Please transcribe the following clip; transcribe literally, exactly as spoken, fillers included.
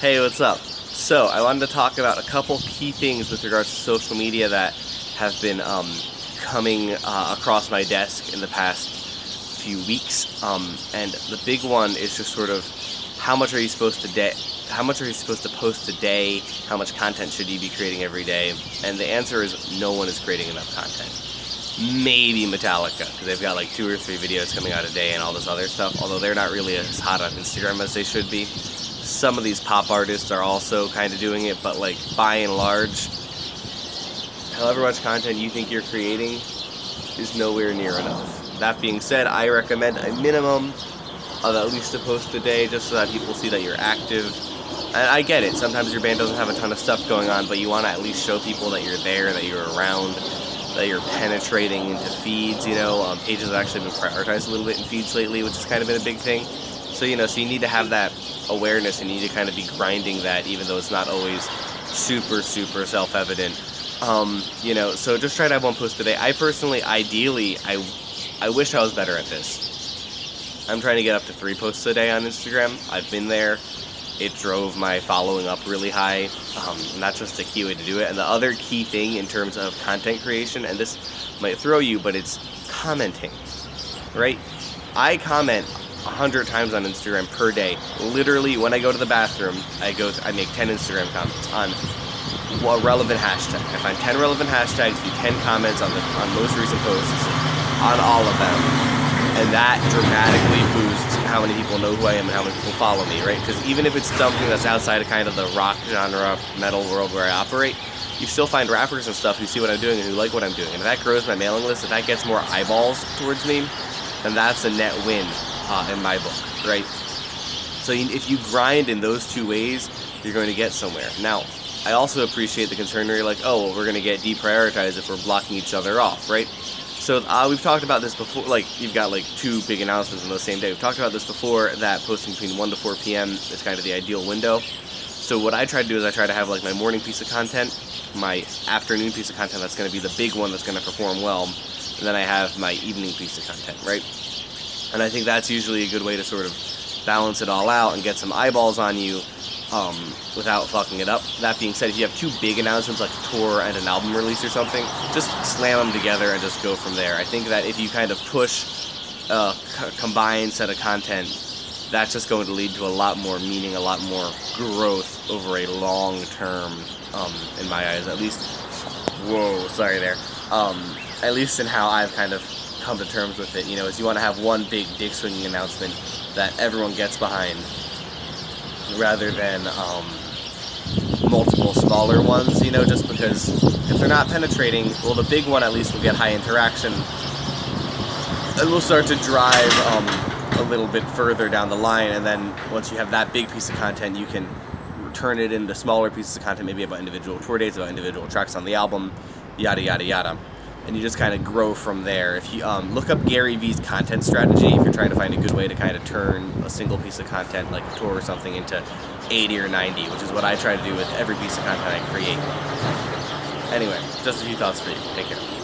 Hey, what's up? So, I wanted to talk about a couple key things with regards to social media that have been um, coming uh, across my desk in the past few weeks. Um, and the big one is just sort of how much are you supposed to de- how much are you supposed to post a day? How much content should you be creating every day? And the answer is no one is creating enough content. Maybe Metallica, because they've got like two or three videos coming out a day and all this other stuff, although they're not really as hot on Instagram as they should be. Some of these pop artists are also kind of doing it, but like by and large, however much content you think you're creating is nowhere near enough. That being said, I recommend a minimum of at least a post a day just so that people see that you're active. And I get it, sometimes your band doesn't have a ton of stuff going on, but you want to at least show people that you're there, that you're around, that you're penetrating into feeds, you know. Um, pages have actually been prioritized a little bit in feeds lately, which has kind of been a big thing. So, you know, so you need to have that awareness and you need to kind of be grinding that, even though it's not always super, super self-evident. Um, you know, so just try to have one post a day. I personally, ideally, I, I wish I was better at this. I'm trying to get up to three posts a day on Instagram. I've been there. It drove my following up really high, um, and that's just a key way to do it. And the other key thing in terms of content creation, and this might throw you, but it's commenting, right? I comment one hundred times on Instagram per day. Literally, when I go to the bathroom, I go. I make ten Instagram comments on a relevant hashtag. I find ten relevant hashtags, do ten comments on the on most recent posts, on all of them. And that dramatically boosts how many people know who I am and how many people follow me, right? Because even if it's something that's outside of kind of the rock genre, metal world where I operate, you still find rappers and stuff who see what I'm doing and who like what I'm doing. And if that grows my mailing list, if that gets more eyeballs towards me, then that's a net win uh, in my book, right? So if you grind in those two ways, you're going to get somewhere. Now, I also appreciate the concern where you're like, oh, well, we're going to get deprioritized if we're blocking each other off, right? So uh, we've talked about this before, like you've got like two big announcements on the same day. We've talked about this before, that posting between one to four p.m. is kind of the ideal window. So what I try to do is I try to have like my morning piece of content, my afternoon piece of content that's going to be the big one that's going to perform well, and then I have my evening piece of content, right? And I think that's usually a good way to sort of balance it all out and get some eyeballs on you um, without fucking it up. That being said, if you have two big announcements like a tour and an album release or something, just slam them together and just go from there. I think that if you kind of push a combined set of content, that's just going to lead to a lot more meaning, a lot more growth over a long term, um, in my eyes, at least, whoa, sorry there, um, at least in how I've kind of come to terms with it, you know, is you want to have one big dick swinging announcement that everyone gets behind, rather than um, multiple smaller ones, you know, just because if they're not penetrating, well, the big one at least will get high interaction, and we'll start to drive um, a little bit further down the line, and then once you have that big piece of content, you can turn it into smaller pieces of content, maybe about individual tour dates, about individual tracks on the album, yada, yada, yada. And you just kind of grow from there. If you um, look up Gary Vee's content strategy, if you're trying to find a good way to kind of turn a single piece of content, like a tour or something, into eighty or ninety, which is what I try to do with every piece of content I create. Anyway, just a few thoughts for you. Take care.